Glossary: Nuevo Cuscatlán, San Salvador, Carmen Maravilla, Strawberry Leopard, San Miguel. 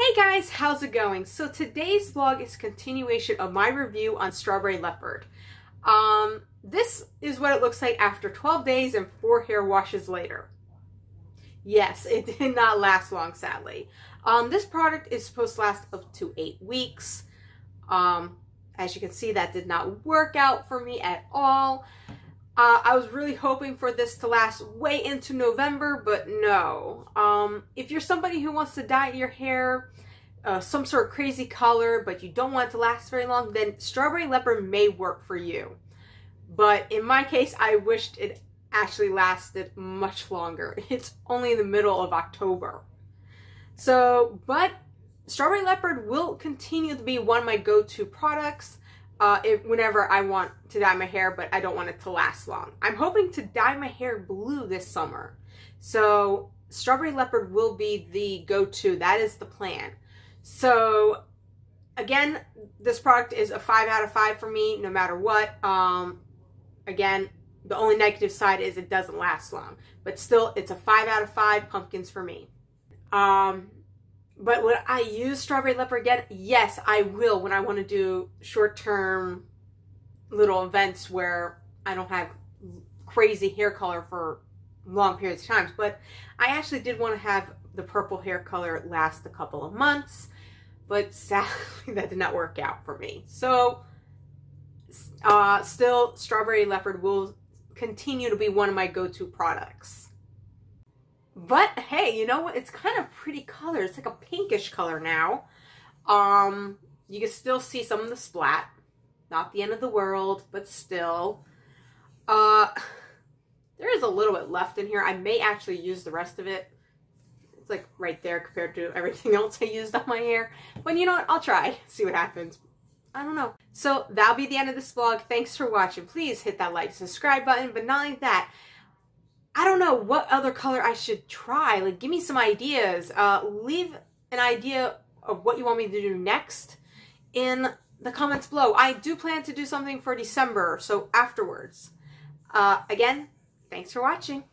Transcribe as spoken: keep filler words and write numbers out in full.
Hey guys, how's it going? So today's vlog is a continuation of my review on Strawberry Leopard. Um, this is what it looks like after twelve days and four hair washes later. Yes, it did not last long, sadly. Um, this product is supposed to last up to eight weeks. Um, as you can see, that did not work out for me at all. Uh, I was really hoping for this to last way into November, but no. Um, if you're somebody who wants to dye your hair uh, some sort of crazy color, but you don't want it to last very long, then Strawberry Leopard may work for you. But in my case, I wished it actually lasted much longer. It's only in the middle of October. So, but Strawberry Leopard will continue to be one of my go-to products. Uh, if, whenever I want to dye my hair, but I don't want it to last long. I'm hoping to dye my hair blue this summer. So Strawberry Leopard will be the go-to. That is the plan. So again, this product is a five out of five for me, no matter what. Um, again, the only negative side is it doesn't last long, but still it's a five out of five pumpkins for me. Um, But would I use Strawberry Leopard again? Yes, I will when I want to do short-term little events where I don't have crazy hair color for long periods of time. But I actually did want to have the purple hair color last a couple of months, but sadly that did not work out for me. So uh, still, Strawberry Leopard will continue to be one of my go-to products. But hey, you know what? It's kind of pretty color. It's like a pinkish color now. Um, you can still see some of the splat. Not the end of the world, but still. Uh, there is a little bit left in here. I may actually use the rest of it. It's like right there compared to everything else I used on my hair. But you know what? I'll try. See what happens. I don't know. So that'll be the end of this vlog. Thanks for watching. Please hit that like, subscribe button. But not only that, I don't know what other color I should try. Like, give me some ideas. Uh, leave an idea of what you want me to do next in the comments below. I do plan to do something for December, so afterwards. Uh, again, thanks for watching.